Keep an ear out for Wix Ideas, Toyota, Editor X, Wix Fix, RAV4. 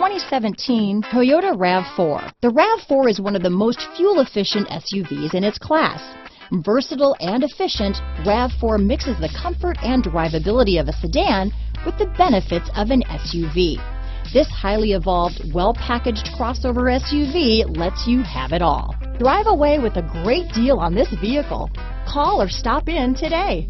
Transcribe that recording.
2017 Toyota RAV4. The RAV4 is one of the most fuel-efficient SUVs in its class. Versatile and efficient, RAV4 mixes the comfort and drivability of a sedan with the benefits of an SUV. This highly evolved, well-packaged crossover SUV lets you have it all. Drive away with a great deal on this vehicle. Call or stop in today.